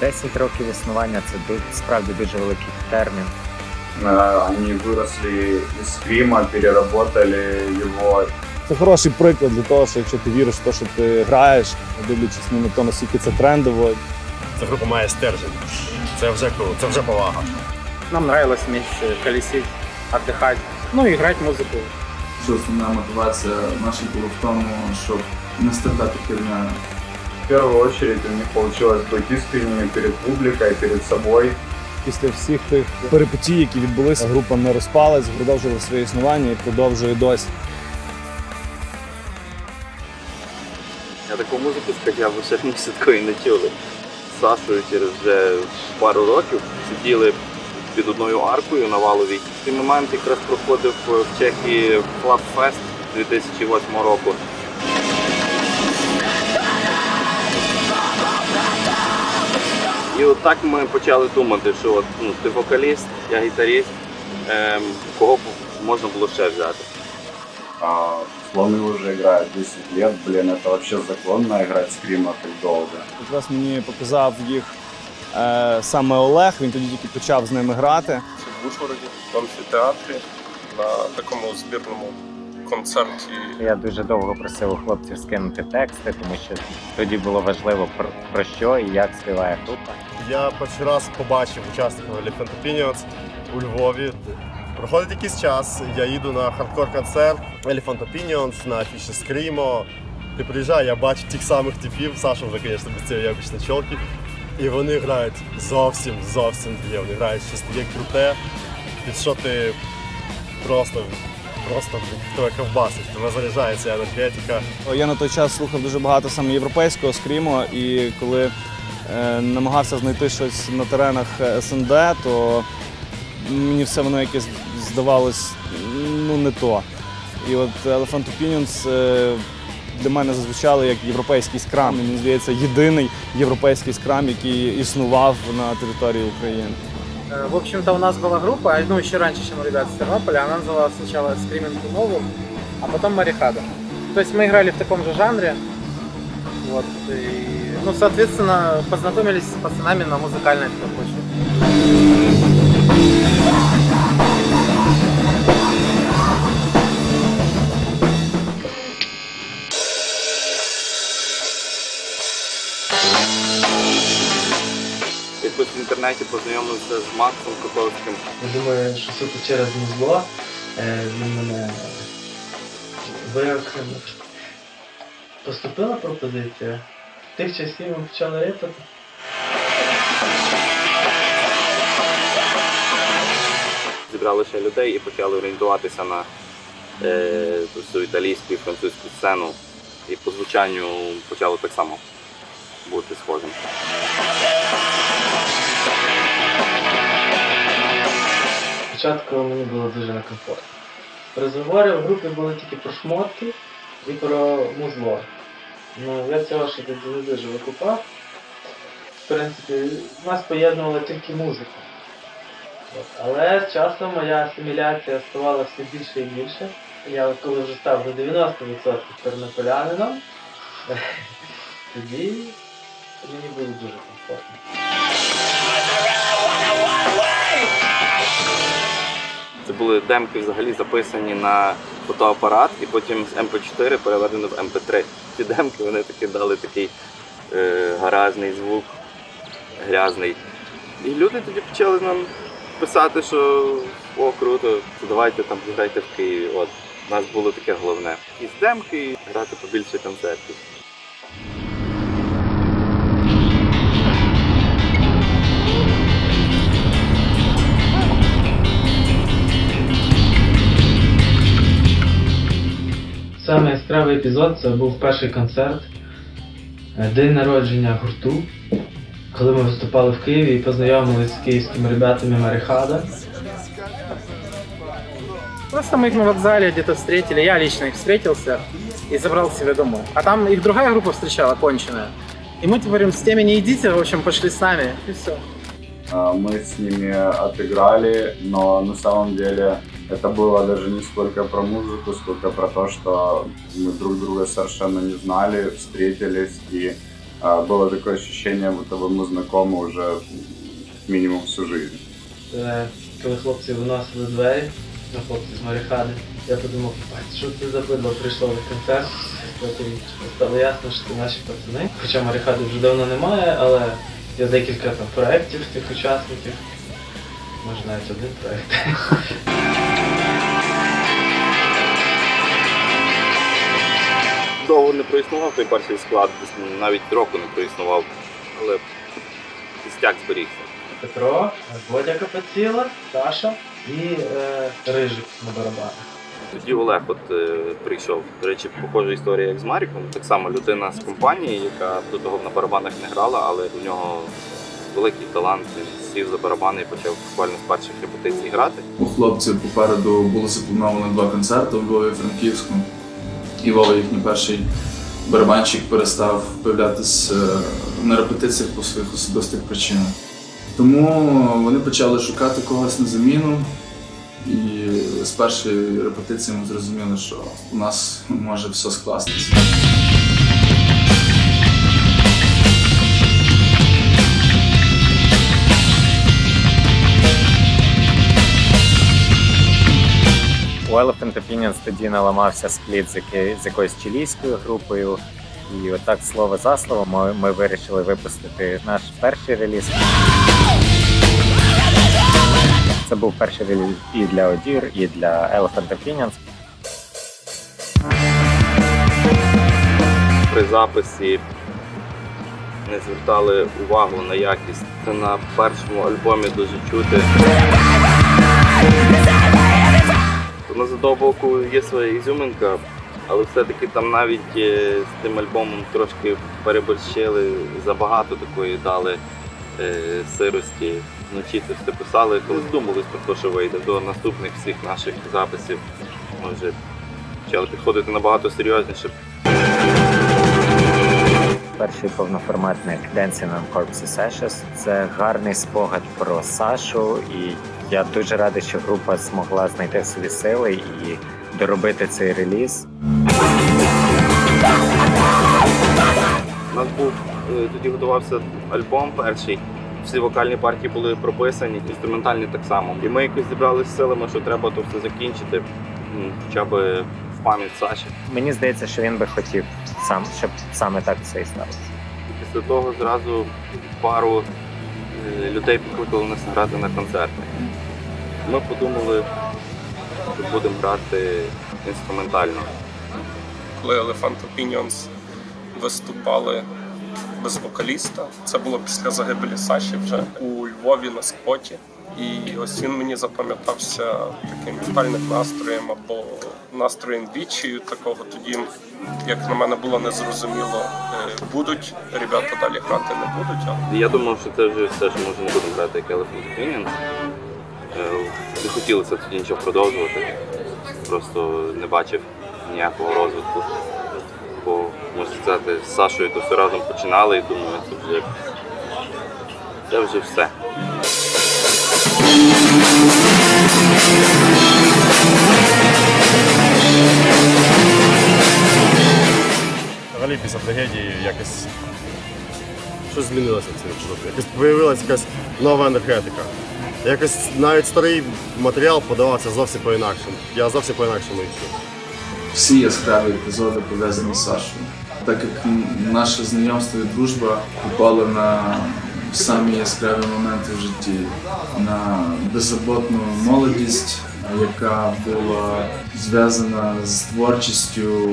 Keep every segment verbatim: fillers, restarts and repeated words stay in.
десять років існування – це справді дуже великий термін. Вони виросли із Скріма, переробили його. Це хороший приклад для того, що якщо ти віриш в те, що ти граєш, дивлячись на те, наскільки це трендово. Ця група має стержень. Це вже круто, це вже повага. Нам подобалося вместе колесить, відпочивати, ну і грати музику. Що основна мотивація наша була в тому, щоб не страдати херня. В первую очередь у них получилось быть искренними перед публикой, перед собой. Після всіх тих перипетій, які відбулися, група не розпалась, продовжила своє існування і продовжує досі. Я таку музику скачав у всіх такої не чули. З Сашою через вже пару років сиділи під одною аркою на Валовій. В той момент якраз проходив в Чехії Fluff Fest дві тисячі восьмого року. І от так ми почали думати, що от, ну, ти вокаліст, я гітаріст, ем, кого можна було ще взяти. А, слони вже грають десять років, блін, це взагалі законно грати Скріма так довго. Якраз мені показав їх е, саме Олег, він тоді тільки почав з ними грати. Це в Ужгороді, в амфітеатрі, на такому збірному концерті. Я дуже довго просив у хлопців скинути тексти, тому що тоді було важливо про, про що і як співає група. Я перший раз побачив учасників Elephant Opinions у Львові. Проходить якийсь час, я їду на хардкор-концерт Elephant Opinions на афіші Screamo. Ти приїжджаю, я бачу тих самих типів, Саша вже, звісно, без цієї обичної чолки. І вони грають зовсім, зовсім діє. Вони грають щось таке круте, під що ти просто... Просто твоя ковбаса, вона заряджається, енергетика. Я на той час слухав дуже багато саме європейського скрімо, і коли е, намагався знайти щось на теренах ес ен де, то мені все воно якесь здавалось ну, не то. І от Elephant Opinions е, для мене зазвучали як європейський скрам. Мені здається, єдиний європейський скрам, який існував на території України. В общем-то, у нас была группа, ну еще раньше, чем у ребят с Тернополя, она называлась сначала Screaming to Novum, а потом Марихадо. То есть мы играли в таком же жанре, вот, и, ну, соответственно, познакомились с пацанами на музыкальной площадке. В інтернеті познайомився з Максом Котовським. Я думаю, що суто через Музло він мене виокремив. Поступила пропозиція. В тих часів ми почали репати. Зібрали ще людей і почали орієнтуватися на е, цю італійську і французьку сцену. І по звучанню почало так само бути схожим. Спочатку мені було дуже некомфортно. Розговори в групі були тільки про шмотки і про музло. Ну, я цього ще не дуже викупав. В принципі, нас поєднувала тільки музика. Але з часом моя асиміляція ставала все більше і більше. Я коли вже став до дев'яноста відсотків тернополянином, тоді мені було дуже комфортно. Це були демки взагалі записані на фотоапарат і потім з ем пі чотири переведено в ем пі три. Ці демки вони таки дали такий е, гаражний звук, грязний. І люди тоді почали нам писати, що о, круто, давайте там грайте в Києві. От, у нас було таке головне. І з демки, і грати побільше концертів. Саме яскравий епізод це був перший концерт, день народження гурту, коли ми виступали в Києві і познайомилися з київськими ребятами Марихадо. Просто ми їх на вокзалі десь зустріли, я лично їх зустрівся і забрав себе домой. А там їх друга група зустрічала, кончена. І ми говоримо, з тими не йдіть, в общем, пішли з нами, і все. Мы с ними отыграли, но на самом деле это было даже не сколько про музыку, сколько про то, что мы друг друга совершенно не знали, встретились и было такое ощущение, будто бы мы знакомы уже минимум всю жизнь. Коли хлопці виносили двері, на хлопці з Марихадо, я подумав, що це за бидло прийшло на концерт, стало ясно, що це наші пацани. Хоча Марихадо вже давно немає, але є декілька там проєктів тих учасників, може навіть один проєкт. Довго не проіснував той перший склад, навіть року не проіснував, але кістяк зберігся. Петро, Водя Капаціла, Саша і е, Рижик на барабанах. Тоді Олег от, е, прийшов. До речі, похожа історія, як з Маріком. Так само людина з компанії, яка до того на барабанах не грала, але у нього великий талант. Він сів за барабани і почав буквально з перших репетицій грати. У хлопців попереду було заплановано два концерти в Львові, Франківську. І Вова, їхній перший барабанщик, перестав появлятися на репетиціях по своїх особистих причинах. Тому вони почали шукати когось на заміну, і з першої репетиції ми зрозуміли, що у нас може все скластися. У Elephant Opinions тоді наламався спліт з якоюсь чилійською групою, і отак слово за слово ми, ми вирішили випустити наш перший реліз. Це був перший реліз і для Одір, і для Elephant Opinions. При записі не звертали увагу на якість. Це на першому альбомі дуже чути. На задоволку є своя ізюминка, але все-таки там навіть з тим альбомом трошки переборщили, забагато такої дали е, сирості. Вночі це все писали, коли думали про те, що вийде. До наступних всіх наших записів ми вже почали підходити набагато серйозніше. Перший повноформатник Dancing on Corpse Ashes – це гарний спогад про Сашу, і я дуже радий, що група змогла знайти в собі сили і доробити цей реліз. У нас був, тоді готувався альбом перший, всі вокальні партії були прописані, інструментальні так само. І ми якось зібралися з силами, що треба то все закінчити, хоча б в пам'ять Саші. Мені здається, що він би хотів, сам, щоб саме так все і сталося. Після того зразу пару людей покликали нас грати на концерти. Ми подумали, що будемо грати інструментально. Коли Elephant Opinions виступали без вокаліста, це було після загибелі Саші вже у Львові на споті. І ось він мені запам'ятався таким вітальним настроєм або настроєм вічею такого. Тоді, як на мене було незрозуміло, будуть ребята далі грати не будуть. А... Я думав, що це вже все, що може не будемо грати, як Elephant Opinions. Не хотілося тоді нічого продовжувати, просто не бачив ніякого розвитку. Бо, можна сказати, з Сашою то все разом починали і думаю, це вже, це вже все. Взагалі після трагедії якось щось змінилося в цьому штуці. Якось появилася якась нова енергетика. Якось навіть старий матеріал подавався зовсім по-інакшому. Я зовсім по-інакшому відчув. Всі яскраві епізоди пов'язані з Сашою. Так як наше знайомство і дружба попали на самі яскраві моменти в житті, на беззаботну молодість, яка була зв'язана з творчістю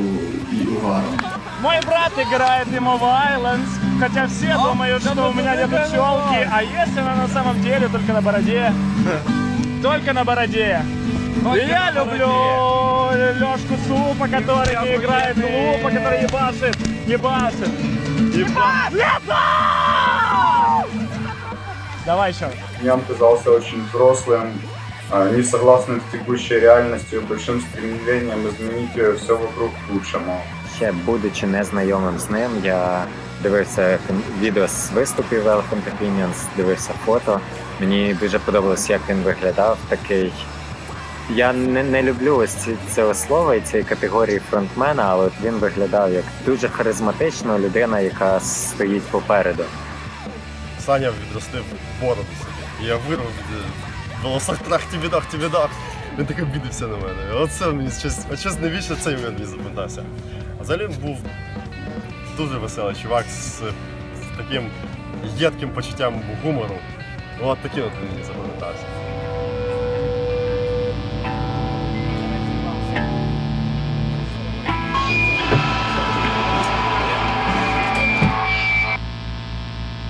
і угаром. Мой брат играет Emo Violence, хотя все думают, что у меня нету челки, а есть она на самом деле только на бороде. Только на бороде. Я люблю Лёшку Супа, который не играет глупо, который ебашит, ебашит. Давай еще. Я оказался очень взрослым, несогласным с текущей реальностью, большим стремлением изменить все вокруг к лучшему. Ще, будучи незнайомим з ним, я дивився відео з виступів Elephant Opinions, дивився фото. Мені дуже подобалось, як він виглядав, такий Я не, не люблю ось ці, це слово і цієї категорії фронтмена, але він виглядав як дуже харизматична людина, яка стоїть попереду. Саня відростив бороду. Я вирвав в волосах трах, тобі дах, тобі дах. Він так обідався на мене. Оце мені щось навіщо цей момент не запам'ятався. А взагалі він був дуже веселий чувак з, з таким єдким почуттям гумору. От таким от мені запам'ятався.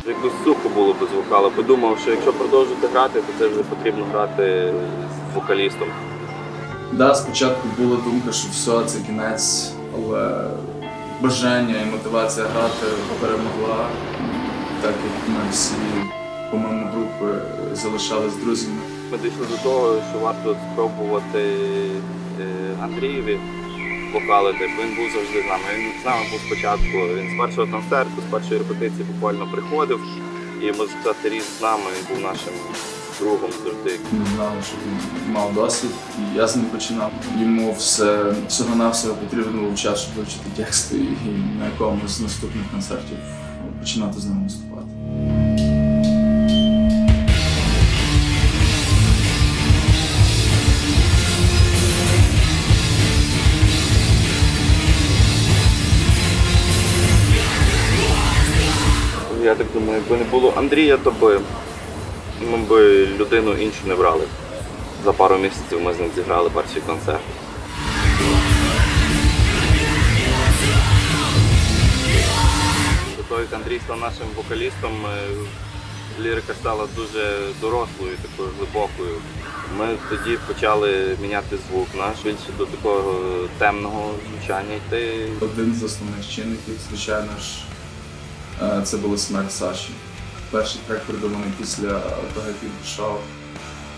Якось сухо було без вокалу. Подумав, що якщо продовжувати грати, то це вже потрібно грати з вокалістом. Так, да, спочатку була думка, що все, це кінець, але бажання і мотивація грати перемогла. Так як ми всі, по-моєму, групи залишались друзями. Ми дійшли до того, що варто спробувати Андрієві вокали, він був завжди з нами. Він з нами був спочатку, він з першого концерту, з першої репетиції буквально приходив. І музикант ріс з нами, він був нашим другом завжди. Ми знали, що він мав досвід, і я з ним починав. Йому все, всього-навсього потрібно був час, щоб вивчити тексти і на якомусь з наступних концертів починати з ним виступати. Я так думаю, якби не було Андрія, то би, ми б людину іншу не брали. За пару місяців ми з ним зіграли перший концерт. До того, як Андрій став нашим вокалістом, лірика стала дуже дорослою, такою глибокою. Ми тоді почали міняти звук наш, більше до такого темного звучання йти. Один з основних чинників, звичайно ж, це була смерть Саші. Перший трек, придуманий після того, як він пішов,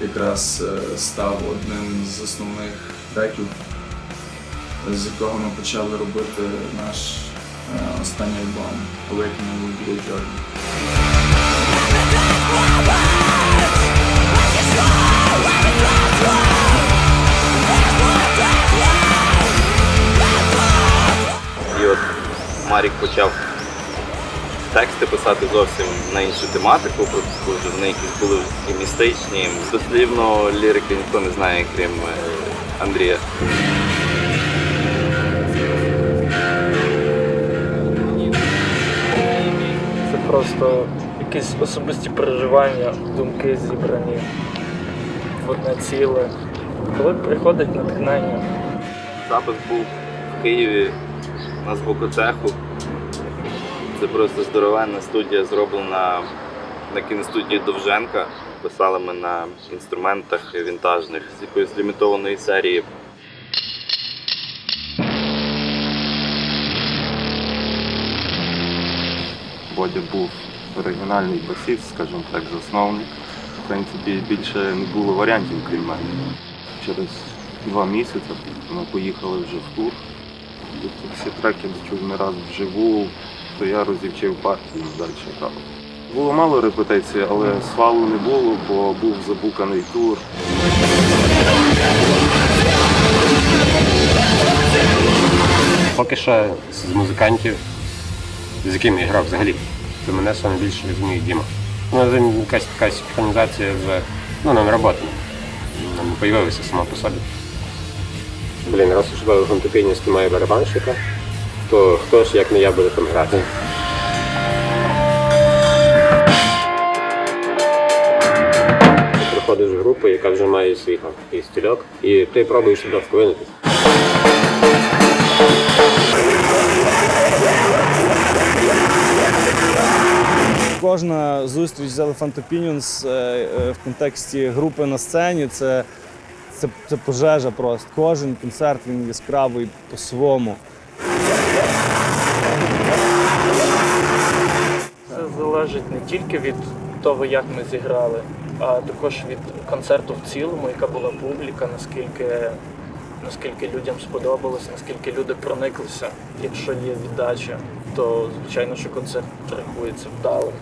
якраз став одним з основних треків, з якого ми почали робити наш останній альбом «Awakening with Blue Jordan». І от Марік почав тексти писати зовсім на іншу тематику, просто вони якісь були і містичні. Дослівно лірики ніхто не знає, крім Андрія. Це просто якісь особисті переживання, думки зібрані в одне ціле. Коли приходить натхнення. Запис був в Києві на звукоцеху. Це просто здоровенна студія, зроблена на кіностудії Довженка. Писали ми на інструментах вінтажних з якоїсь лімітованої серії. Бодя був оригінальний басист, скажімо так, засновник. В принципі, більше не було варіантів, крім мене. Через два місяці ми поїхали вже в тур. Всі треки чув не раз вживу. То я розівчив партію і далі грав. Було мало репетицій, але свалу не було, бо був забуканий тур. Поки що з музикантів, з якими я грав взагалі, то мене найбільше розуміє Діма. У нас якась така синхронізація вже, ну, нам робота. Нам не появилася сама по собі. Блін, раз уж Elephant Opinions немає барабанщика, то хто ж, як не я, буде там грати. Ти приходиш в групу, яка вже має свій там такий стільок, і ти пробуєш туди вклинитись. Кожна зустріч з Elephant Opinions в контексті групи на сцені — це, це, це пожежа просто. Кожен концерт він яскравий по-своєму. Залежить не тільки від того, як ми зіграли, а також від концерту в цілому, яка була публіка, наскільки, наскільки людям сподобалось, наскільки люди прониклися. Якщо є віддача, то, звичайно, що концерт рахується вдалим.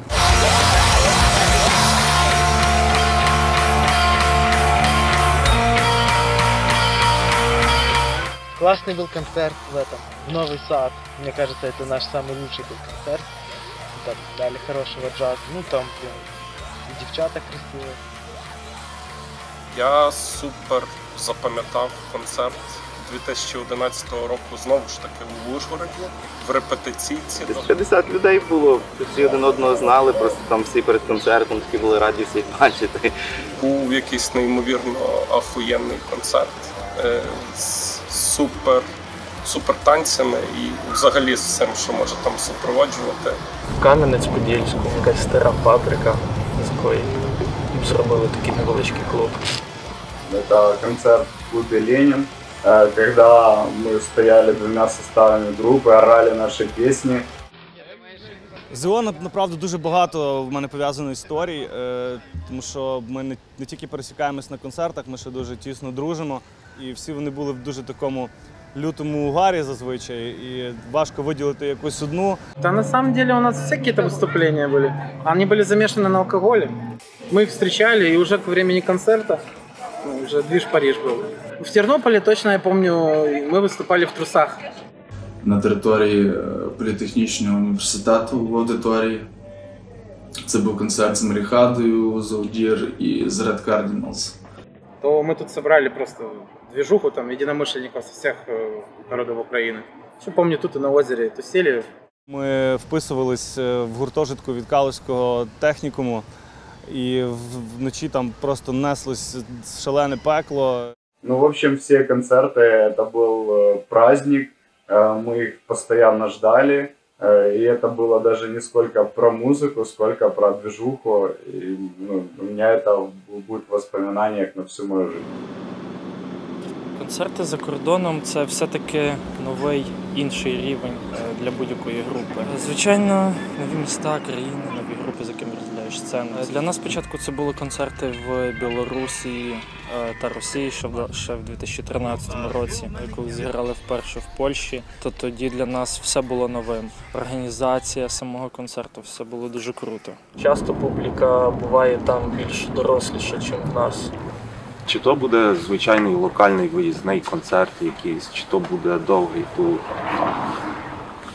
Классный был концерт в этом, в Новый Сад. Мне кажется, это наш самый лучший был концерт. Там дали хорошего джаза. Ну, там, блин, и девчата красивые. Я супер запам'ятав концерт дві тисячі одинадцятого року, знову ж таки, у Ужгороді, в репетиційці. п'ятдесят людей було, всі один одного знали, просто там всі перед концертом такі були раді всіх бачити. Був якийсь неймовірно ахуєнний концерт з супер, супер танцями і взагалі з всім, що може там супроводжувати. В Кам'янець-Подільську якась стара фабрика, з якої зробили такий невеличкий клуб. Це концерт в клубі «Ленін», когда мы стояли двумя составами групи, орали наші пісні. З ООН, направду, дуже багато в мене пов'язано історій, тому що ми не тільки пересікаємось на концертах, ми ще дуже тісно дружимо. І всі вони були в дуже такому лютому угарі зазвичай, і важко виділити якусь одну. Та на самом деле у нас всі якісь виступлення були, вони були замішані на алкоголі. Ми їх зустрічали, і вже до часу концерту, уже движ Париж був. В Тернополе точно я помню, мы выступали в трусах. На території політехнічного університету в аудиторії. Це був концерт з Марихадою, з Одір і з Red Cardinals. То ми тут зібрали просто движуху, там, єдиномишленників з усіх народів України. Що пам'ятаю, тут і на озері тусили. Ми вписувались в гуртожитку від Калузького технікуму, і вночі там просто неслось шалене пекло. Ну, в общем, все концерты, это был праздник, мы их постоянно ждали, и это было даже не сколько про музыку, сколько про движуху, и ну, у меня это будет в воспоминаниях на всю мою жизнь. Концерти за кордоном – це все-таки новий, інший рівень для будь-якої групи. Звичайно, нові міста, країни, нові групи, з якими розділяєш сцену. Для нас спочатку це були концерти в Білорусі та Росії ще в дві тисячі тринадцятому році. Коли зіграли вперше в Польщі, то тоді для нас все було новим. Організація самого концерту – все було дуже круто. Часто публіка буває там більш доросліша, ніж в нас. Чи то буде звичайний локальний виїзний концерт якийсь, чи то буде довгий тур.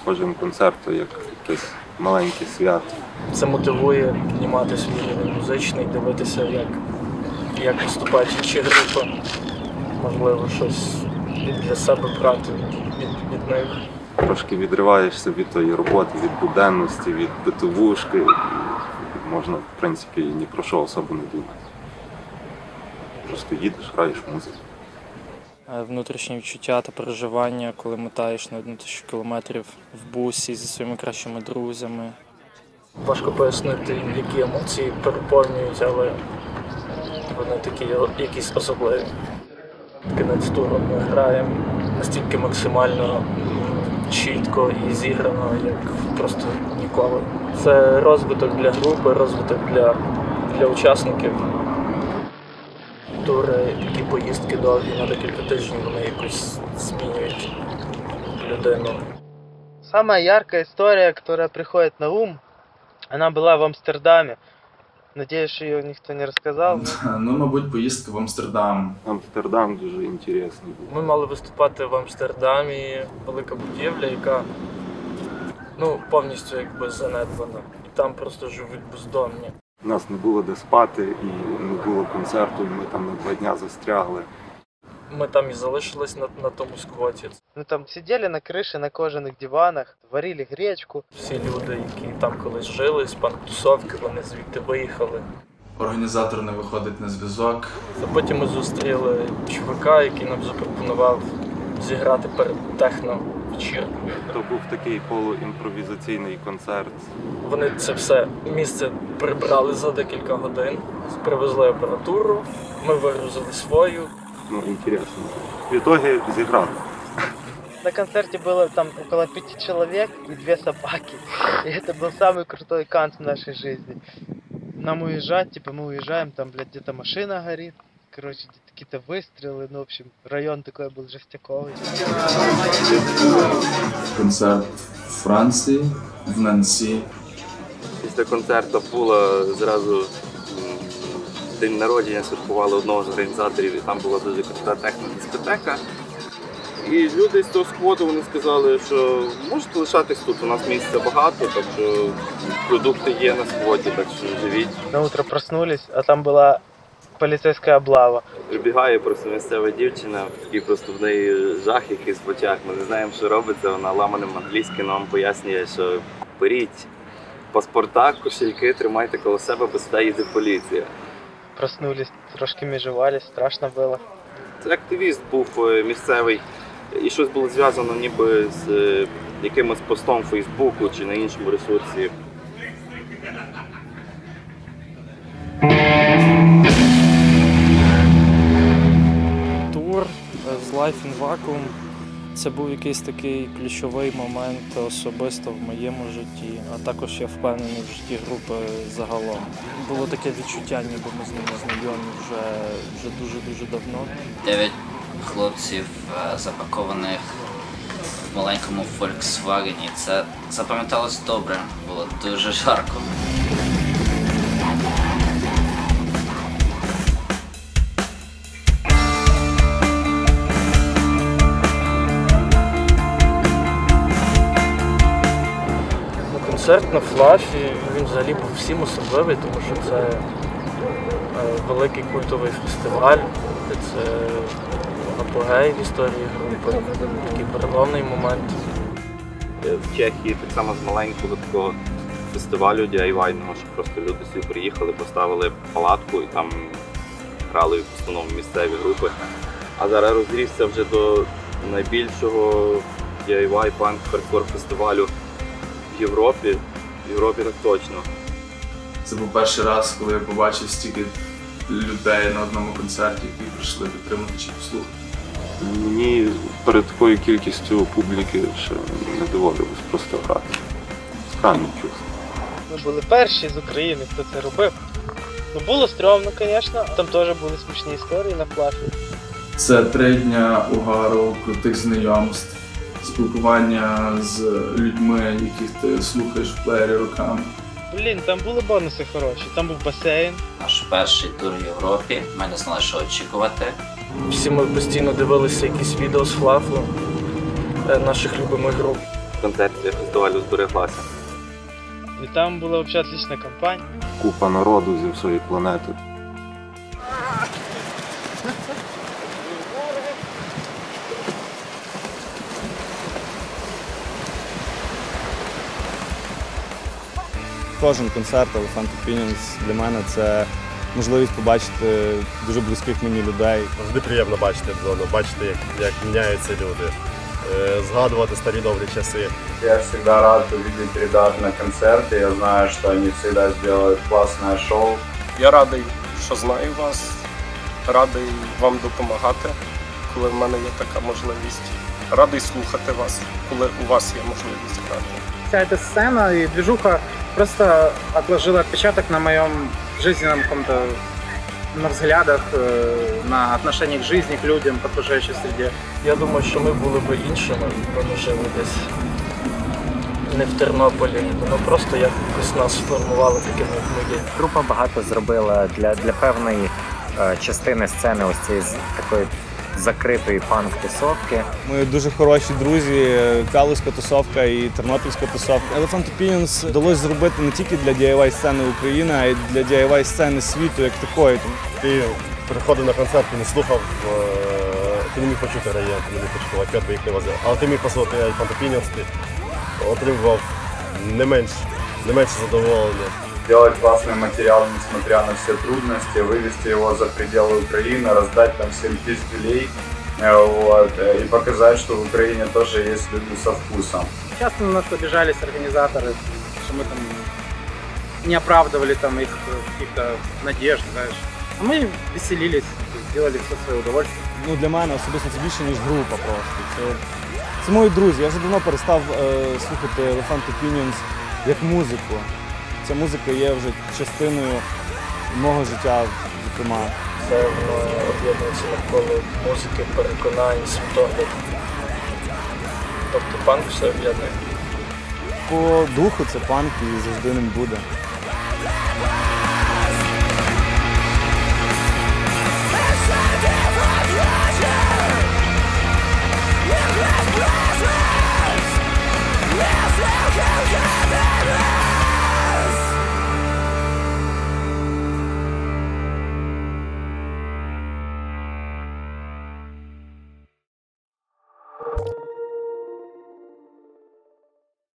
Кожен концерт – як якесь маленьке свято. Це мотивує піднімати свій рівень музичний, дивитися, як, як виступають інші групи. Можливо, щось для себе брати від, від них. Трошки відриваєшся від тої роботи, від буденності, від битовушки. Можна, в принципі, ні про що особо не думати. Просто їдеш, граєш музику. Внутрішні відчуття та переживання, коли мотаєш на одну тисячу кілометрів в бусі зі своїми кращими друзями. Важко пояснити, які емоції переповнюють, але вони такі якісь особливі. Кінець туру ми граємо настільки максимально чітко і зіграно, як просто ніколи. Це розвиток для групи, розвиток для, для учасників. Тури, такі поїздки довгі, на декілька тижнів, вони якось змінюють людину. Самая яркая история, которая приходит на ум, она была в Амстердаме. Надеюсь, що її ніхто не розказав. Ну, мабуть, поїздка в Амстердам. Амстердам дуже інтересний був. Ми мали виступати в Амстердамі, велика будівля, яка ну, повністю якби занедбана. І там просто живуть бездомні. У нас не було де спати, і не було концерту, і ми там на два дня застрягли. Ми там і залишились на, на тому сквоті. Ми там сиділи на криші, на кожаних диванах, варили гречку. Всі люди, які там колись жили, з панк-тусовки, вони звідти виїхали. Організатор не виходить на зв'язок. А потім ми зустріли чувака, який нам запропонував зіграти перед техно вечіркою. То був такий полуімпровізаційний концерт. Вони це все місце прибрали за декілька годин, привезли апаратуру, ми вигрузили свою. Ну, інтересно. В ітогі зіграли. На концерті було там около п'яти чоловік і дві собаки. І це був самий крутой канц в нашій житті. Нам уїжджати, типу ми уїжджаємо, там, блядь, десь машина горить. Короче, какие-то выстрелы, ну, в общем, район такой был жестяковый. Концерт в Франції, в Нансі. Після концерту була зразу день народження, святкували одного з організаторів, і там була дуже крута техно-дискотека. І люди з того сквоту, вони сказали, що можете лишатись тут, у нас місця багато, так що продукти є на сквоті, так що живіть. На утро проснулись, а там була поліцейська облава. Прибігає просто місцева дівчина, такий просто в неї жах якийсь в очах. Ми не знаємо, що робиться, вона ламаним англійським нам пояснює, що беріть паспорта, кошельки, тримайте коло себе, бо сюди їде поліція. Проснулись, трошки міжувались, страшно було. Це активіст був місцевий, і щось було зв'язано ніби з якимось постом в Фейсбуку чи на іншому ресурсі. Тур з Life in Vacuum – це був якийсь такий ключовий момент особисто в моєму житті, а також я впевнений в житті групи загалом. Було таке відчуття, ніби ми з ними знайомі вже дуже-дуже давно. Дев'ять хлопців, запакованих в маленькому Volkswagen. Це запам'яталось добре, було дуже жарко. Концерт на Флафі, він взагалі був всім особливий, тому що це великий культовий фестиваль, де це апогей в історії групи, такий переломний момент. В Чехії так само з маленького такого фестивалю ді ай вай-ного, що просто люди всі приїхали, поставили палатку і там грали в основному місцеві групи. А зараз розрісся вже до найбільшого ді ай вай-панк-хардкор фестивалю в Європі, в Європі так точно. Це був перший раз, коли я побачив стільки людей на одному концерті, які прийшли підтримати чи послухати. Мені перед такою кількістю публіки ще не доводилось просто грати. Странно чувство. Ми були перші з України, хто це робив. Ну, було стрьомно, звісно, там теж були смішні історії на плафі. Це три дня угару, крутих знайомств, спілкування з людьми, яких ти слухаєш в плеєрі руками. Блін, там були бонуси хороші, там був басейн. Наш перший тур в Європі, ми не знали, що очікувати. Всі ми постійно дивилися якісь відео з Флафу, наших любимих груп. Концерт фестивалю збереглася. І там була взагалі отлічна кампанія. Купа народу зі всієї планети. Кожен концерт Elephant Opinions для мене це можливість побачити дуже близьких мені людей. Завжди приємно бачити зону, бачити, як, як міняються люди, згадувати старі добрі часи. Я завжди радий бачити ребят на концерті, я знаю, що вони завжди зроблять класне шоу. Я радий, що знаю вас, радий вам допомагати, коли в мене є така можливість. Радий слухати вас, коли у вас є можливість грати. Вся ця сцена і движуха просто отложила отпечаток на моем жизненном каком-то, на взглядах, на отношении к жизни, к людям, к окружающей среде. Я думаю, що ми були б іншими, бо ми жили десь не в Тернополі, воно просто якось нас сформувало такими, як ми є. Група багато зробила для, для певної частини сцени ось цієї такої закритої панк-тусовки. Ми дуже хороші друзі, калуська тусовка і тернопільська тусовка. Elephant Opinions вдалося зробити не тільки для ді ай вай-сцени України, а й для ді ай вай-сцени світу як такої. Ти приходив на концерт, ти не слухав, ти не міг почути раєн, ти не міг почути лапет, бо їх не возив. Але ти міг послухати Elephant Opinions, ти отримував не менше, не менше задоволення. Делать классный материал, несмотря на все трудности, вывести его за пределы Украины, раздать там всем пиздюлей, вот, и показать, что в Украине тоже есть люди со вкусом. Часто на нас обижались организаторы, что мы там не оправдывали там их каких-то надежд, знаешь. А мы веселились, делали все свое удовольствие. Ну, для мене особисто це більше, ніж група просто. Це, це мої друзі. Я вже давно перестав е, слухати Elephant Opinions як музику. Ця музика є вже частиною мого життя, зокрема. Це об'єднується навколо музики, переконань, світогляду. Тобто панк все об'єднує. По духу це панк і завжди ним буде.